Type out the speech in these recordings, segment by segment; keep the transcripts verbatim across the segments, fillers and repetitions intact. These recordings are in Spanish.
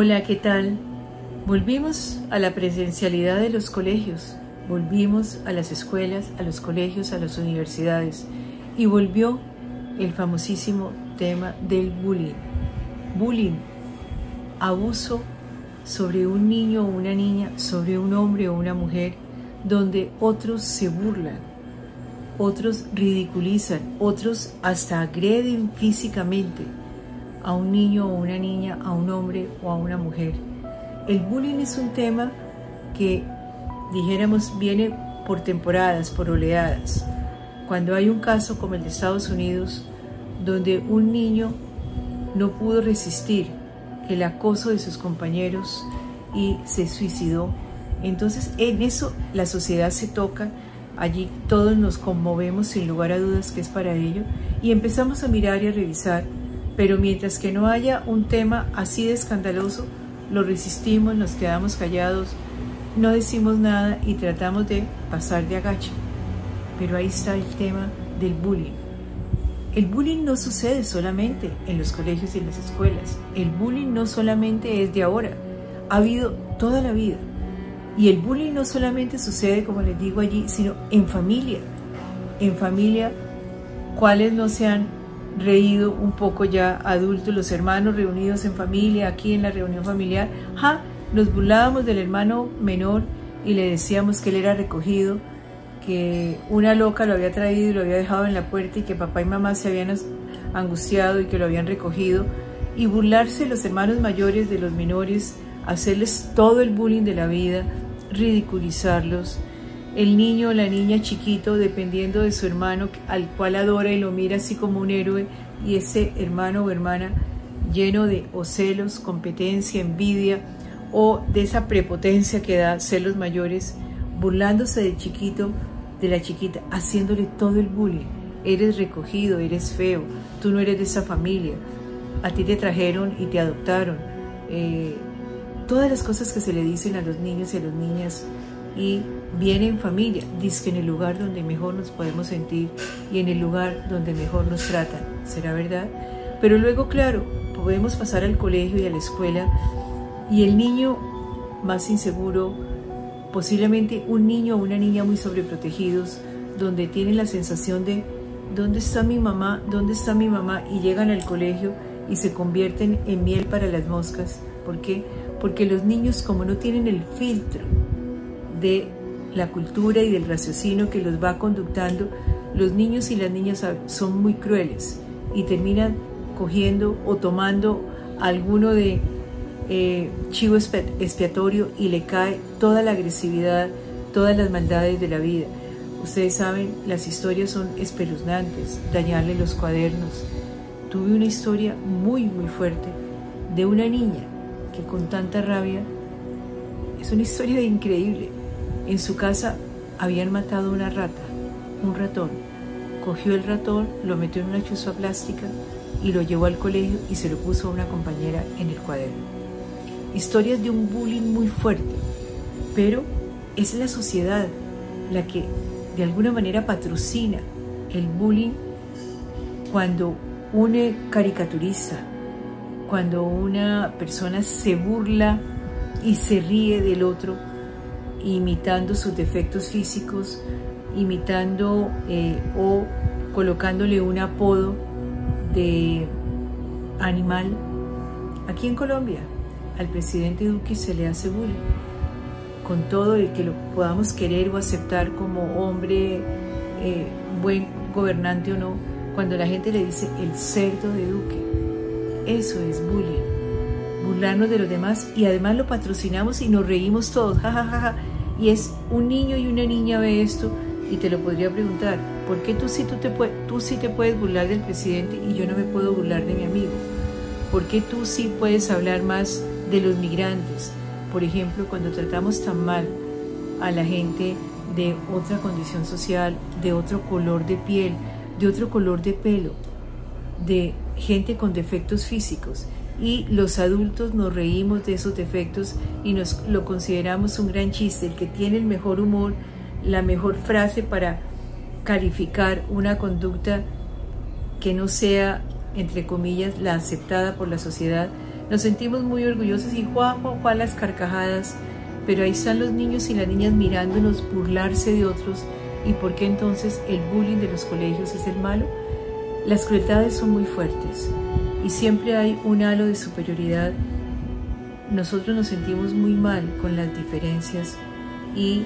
Hola, ¿qué tal? Volvimos a la presencialidad de los colegios, volvimos a las escuelas, a los colegios, a las universidades y volvió el famosísimo tema del bullying. Bullying, abuso sobre un niño o una niña, sobre un hombre o una mujer, donde otros se burlan, otros ridiculizan, otros hasta agreden físicamente a un niño o una niña, a un hombre o a una mujer. El bullying es un tema que, dijéramos, viene por temporadas, por oleadas. Cuando hay un caso como el de Estados Unidos, donde un niño no pudo resistir el acoso de sus compañeros y se suicidó, entonces en eso la sociedad se toca, allí todos nos conmovemos sin lugar a dudas que es para ello, y empezamos a mirar y a revisar. Pero mientras que no haya un tema así de escandaloso, lo resistimos, nos quedamos callados, no decimos nada y tratamos de pasar de agache. Pero ahí está el tema del bullying. El bullying no sucede solamente en los colegios y en las escuelas. El bullying no solamente es de ahora, ha habido toda la vida. Y el bullying no solamente sucede, como les digo allí, sino en familia. En familia, ¿cuáles no se han reído un poco ya adultos, los hermanos reunidos en familia, aquí en la reunión familiar? ¡Ja! Nos burlábamos del hermano menor y le decíamos que él era recogido, que una loca lo había traído y lo había dejado en la puerta y que papá y mamá se habían angustiado y que lo habían recogido. Y burlarse los hermanos mayores de los menores, hacerles todo el bullying de la vida, ridiculizarlos. El niño o la niña chiquito, dependiendo de su hermano, al cual adora y lo mira así como un héroe, y ese hermano o hermana lleno de o celos, competencia, envidia, o de esa prepotencia que da celos mayores, burlándose del chiquito, de la chiquita, haciéndole todo el bullying. Eres recogido, eres feo, tú no eres de esa familia, a ti te trajeron y te adoptaron. Eh, todas las cosas que se le dicen a los niños y a las niñas, y viene en familia, dizque en el lugar donde mejor nos podemos sentir y en el lugar donde mejor nos tratan. ¿Será verdad? Pero luego, claro, podemos pasar al colegio y a la escuela y el niño más inseguro, posiblemente un niño o una niña muy sobreprotegidos, donde tienen la sensación de ¿dónde está mi mamá? ¿Dónde está mi mamá? Y llegan al colegio y se convierten en miel para las moscas. ¿Por qué? Porque los niños, como no tienen el filtro de la cultura y del raciocinio que los va conductando, los niños y las niñas son muy crueles y terminan cogiendo o tomando alguno de eh, chivo expiatorio y le cae toda la agresividad, todas las maldades de la vida. Ustedes saben, las historias son espeluznantes, dañarle los cuadernos. Tuve una historia muy muy fuerte de una niña que con tanta rabia, es una historia increíble. En su casa habían matado una rata, un ratón. Cogió el ratón, lo metió en una chuza plástica y lo llevó al colegio y se lo puso a una compañera en el cuaderno. Historias de un bullying muy fuerte, pero es la sociedad la que de alguna manera patrocina el bullying cuando un caricaturista, cuando una persona se burla y se ríe del otro, imitando sus defectos físicos, imitando eh, o colocándole un apodo de animal. Aquí en Colombia al presidente Duque se le hace bullying, con todo el que lo podamos querer o aceptar como hombre, eh, buen gobernante o no. Cuando la gente le dice el cerdo de Duque, eso es bullying, burlarnos de los demás, y además lo patrocinamos y nos reímos todos, jajajaja. Ja, ja, ja. Y es un niño y una niña ve esto y te lo podría preguntar, ¿por qué tú sí, tú, te tú sí te puedes burlar del presidente y yo no me puedo burlar de mi amigo? ¿Por qué tú sí puedes hablar más de los migrantes? Por ejemplo, cuando tratamos tan mal a la gente de otra condición social, de otro color de piel, de otro color de pelo, de gente con defectos físicos, y los adultos nos reímos de esos defectos y nos lo consideramos un gran chiste. El que tiene el mejor humor, la mejor frase para calificar una conducta que no sea, entre comillas, la aceptada por la sociedad, Nos sentimos muy orgullosos y juá, juá, juá las carcajadas, pero ahí están los niños y las niñas mirándonos burlarse de otros. ¿Y por qué entonces el bullying de los colegios es el malo? Las crueldades son muy fuertes y siempre hay un halo de superioridad. Nosotros nos sentimos muy mal con las diferencias y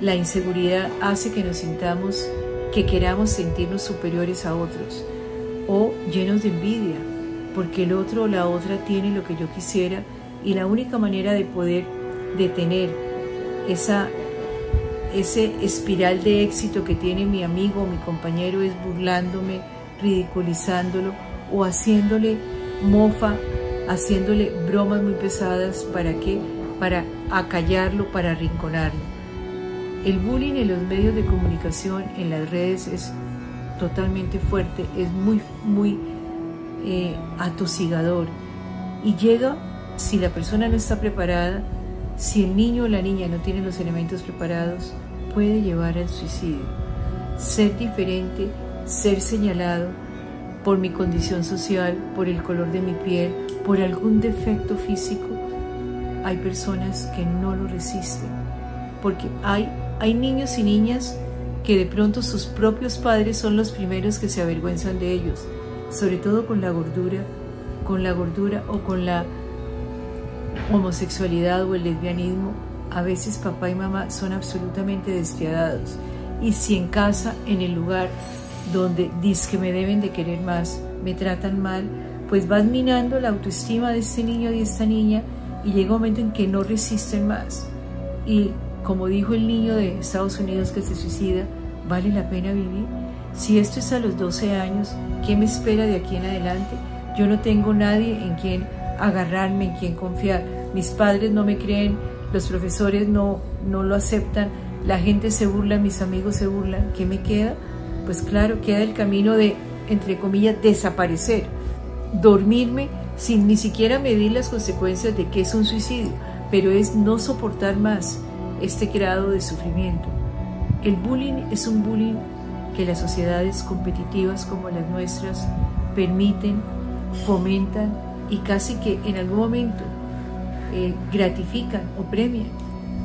la inseguridad hace que nos sintamos, que queramos sentirnos superiores a otros o llenos de envidia, porque el otro o la otra tiene lo que yo quisiera, y la única manera de poder detener esa ese espiral de éxito que tiene mi amigo o mi compañero es burlándome, ridiculizándolo o haciéndole mofa, haciéndole bromas muy pesadas. ¿Para qué? Para acallarlo, para arrinconarlo. El bullying en los medios de comunicación, en las redes, es totalmente fuerte, es muy, muy eh, atosigador, y llega si la persona no está preparada. Si el niño o la niña no tiene los elementos preparados, puede llevar al suicidio. Ser diferente, ser señalado por mi condición social, por el color de mi piel, por algún defecto físico, hay personas que no lo resisten. Porque hay, hay niños y niñas que de pronto sus propios padres son los primeros que se avergüenzan de ellos, sobre todo con la gordura, con la gordura o con la homosexualidad o el lesbianismo. A veces papá y mamá son absolutamente despiadados, y si en casa, en el lugar donde dice que me deben de querer más, me tratan mal, pues vas minando la autoestima de este niño y de esta niña, y llega un momento en que no resisten más. Y como dijo el niño de Estados Unidos que se suicida, ¿vale la pena vivir? Si esto es a los doce años, ¿qué me espera de aquí en adelante? Yo no tengo nadie en quien agarrarme, en quien confiar. Mis padres no me creen, los profesores no, no lo aceptan, la gente se burla, mis amigos se burlan. ¿Qué me queda? Pues claro, queda el camino de, entre comillas, desaparecer, dormirme sin ni siquiera medir las consecuencias de que es un suicidio, pero es no soportar más este grado de sufrimiento. El bullying es un bullying que las sociedades competitivas como las nuestras permiten, fomentan, y casi que en algún momento eh, gratifican o premian.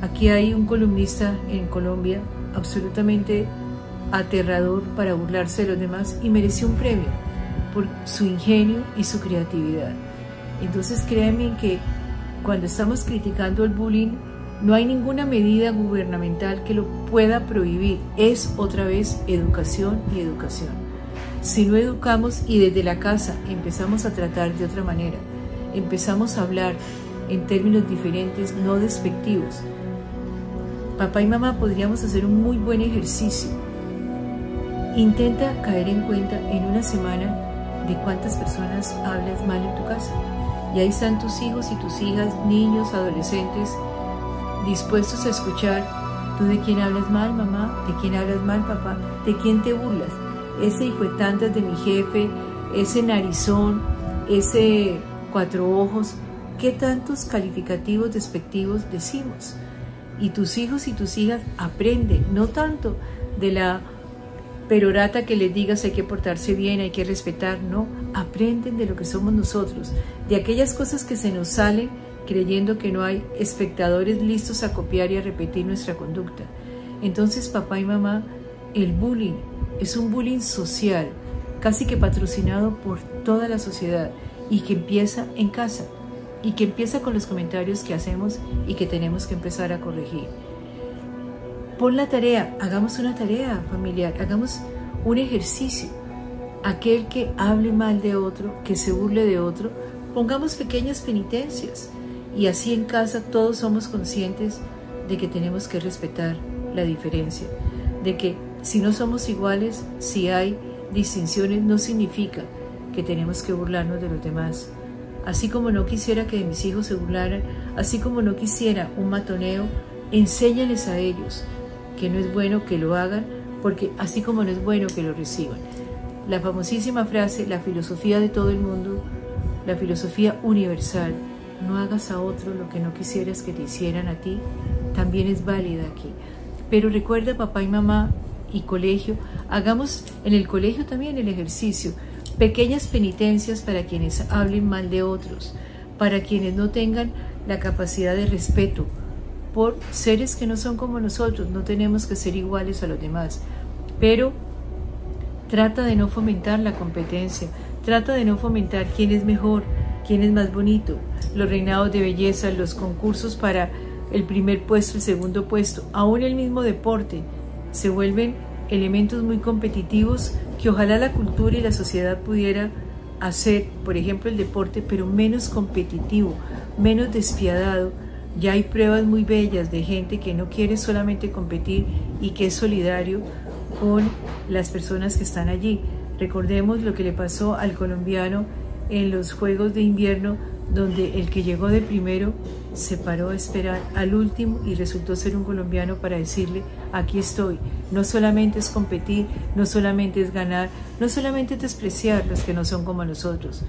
Aquí hay un columnista en Colombia absolutamente aterrador para burlarse de los demás, y mereció un premio por su ingenio y su creatividad. Entonces créanme que cuando estamos criticando el bullying, no hay ninguna medida gubernamental que lo pueda prohibir. Es otra vez educación y educación. Si no educamos y desde la casa empezamos a tratar de otra manera, empezamos a hablar en términos diferentes, no despectivos. Papá y mamá podríamos hacer un muy buen ejercicio. Intenta caer en cuenta en una semana de cuántas personas hablas mal en tu casa. Y ahí están tus hijos y tus hijas, niños, adolescentes, dispuestos a escuchar. ¿Tú de quién hablas mal, mamá? ¿De quién hablas mal, papá? ¿De quién te burlas? Ese hijo de tantas de mi jefe, ese narizón, ese cuatro ojos. ¿Qué tantos calificativos despectivos decimos? Y tus hijos y tus hijas aprenden, no tanto de la perorata que les digas hay que portarse bien, hay que respetar, no, aprenden de lo que somos nosotros, de aquellas cosas que se nos salen creyendo que no hay espectadores listos a copiar y a repetir nuestra conducta. Entonces, papá y mamá, el bullying es un bullying social, casi que patrocinado por toda la sociedad, y que empieza en casa, y que empieza con los comentarios que hacemos y que tenemos que empezar a corregir. Pon la tarea, hagamos una tarea familiar, hagamos un ejercicio. Aquel que hable mal de otro, que se burle de otro, pongamos pequeñas penitencias, y así en casa todos somos conscientes de que tenemos que respetar la diferencia, de que si no somos iguales, si hay distinciones, no significa que tenemos que burlarnos de los demás. Así como no quisiera que de mis hijos se burlaran, así como no quisiera un matoneo, enséñales a ellos que no es bueno que lo hagan, porque así como no es bueno que lo reciban. La famosísima frase, la filosofía de todo el mundo, la filosofía universal, no hagas a otro lo que no quisieras que te hicieran a ti, también es válida aquí. Pero recuerda, papá y mamá, y colegio, hagamos en el colegio también el ejercicio, pequeñas penitencias para quienes hablen mal de otros, para quienes no tengan la capacidad de respeto por seres que no son como nosotros. No tenemos que ser iguales a los demás, pero trata de no fomentar la competencia, trata de no fomentar quién es mejor, quién es más bonito, los reinados de belleza, los concursos para el primer puesto, el segundo puesto. Aún el mismo deporte se vuelven elementos muy competitivos que ojalá la cultura y la sociedad pudiera hacer, por ejemplo el deporte, pero menos competitivo, menos despiadado. Ya hay pruebas muy bellas de gente que no quiere solamente competir y que es solidario con las personas que están allí. Recordemos lo que le pasó al colombiano en los Juegos de Invierno, donde el que llegó de primero se paró a esperar al último y resultó ser un colombiano para decirle: aquí estoy. No solamente es competir, no solamente es ganar, no solamente es despreciar los que no son como nosotros.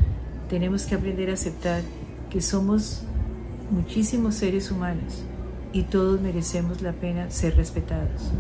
Tenemos que aprender a aceptar que somos muchísimos seres humanos y todos merecemos la pena ser respetados.